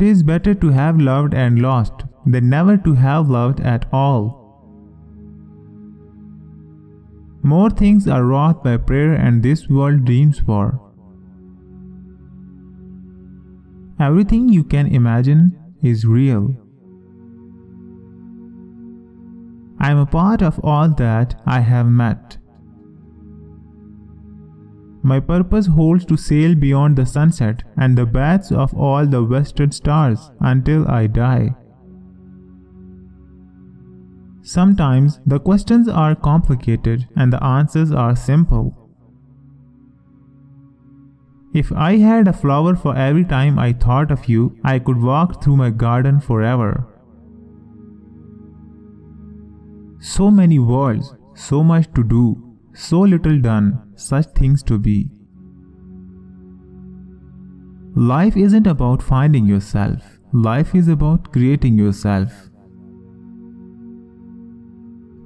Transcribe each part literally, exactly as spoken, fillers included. It is better to have loved and lost than never to have loved at all. More things are wrought by prayer and this world dreams for. Everything you can imagine is real. I am a part of all that I have met. My purpose holds to sail beyond the sunset and the baths of all the western stars until I die. Sometimes the questions are complicated and the answers are simple. If I had a flower for every time I thought of you, I could walk through my garden forever. So many worlds, so much to do, so little done, such things to be. Life isn't about finding yourself, life is about creating yourself.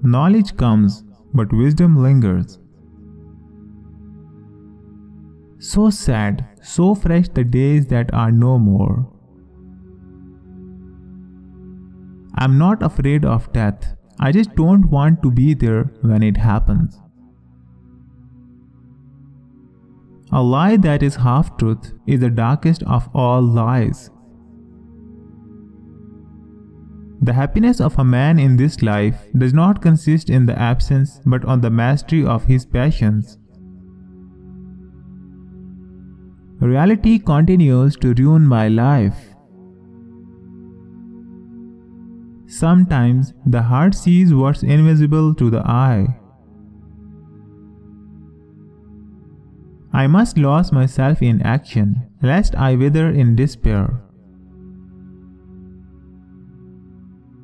Knowledge comes, but wisdom lingers. So sad, so fresh the days that are no more. I'm not afraid of death, I just don't want to be there when it happens. A lie that is half-truth is the darkest of all lies. The happiness of a man in this life does not consist in the absence but on the mastery of his passions. Reality continues to ruin my life. Sometimes the heart sees what's invisible to the eye. I must lose myself in action, lest I wither in despair.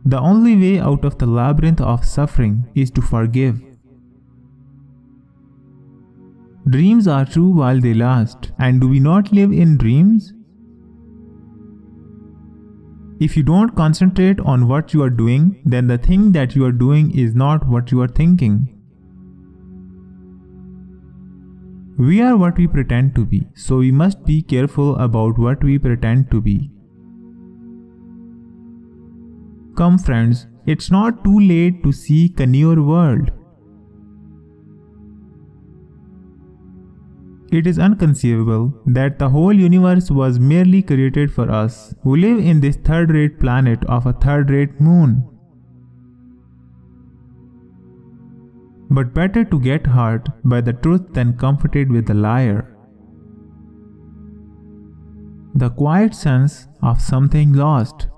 The only way out of the labyrinth of suffering is to forgive. Dreams are true while they last, and do we not live in dreams? If you don't concentrate on what you are doing, then the thing that you are doing is not what you are thinking. We are what we pretend to be, so we must be careful about what we pretend to be. Come friends, it's not too late to seek a newer world. It is inconceivable that the whole universe was merely created for us, who live in this third-rate planet of a third-rate moon. But better to get hurt by the truth than comforted with a liar. The quiet sense of something lost.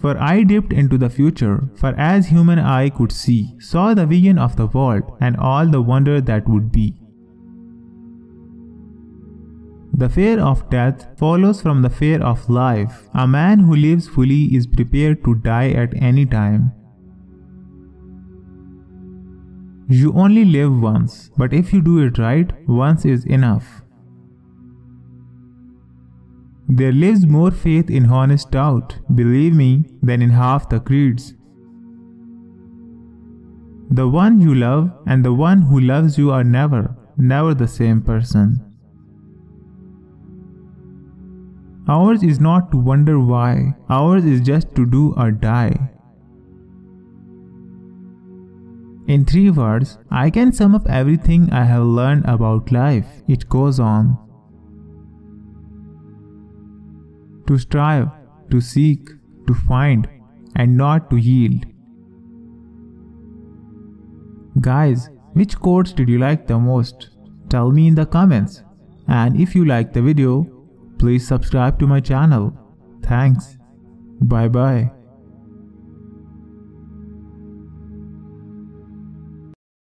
For I dipped into the future, for as human eye could see, saw the vision of the world and all the wonder that would be. The fear of death follows from the fear of life. A man who lives fully is prepared to die at any time. You only live once, but if you do it right, once is enough. There lives more faith in honest doubt, believe me, than in half the creeds. The one you love and the one who loves you are never, never the same person. Ours is not to wonder why, ours is just to do or die. In three words, I can sum up everything I have learned about life. It goes on. To strive, to seek, to find, and not to yield. Guys, which quotes did you like the most? Tell me in the comments. And if you like the video, please subscribe to my channel. Thanks. Bye bye.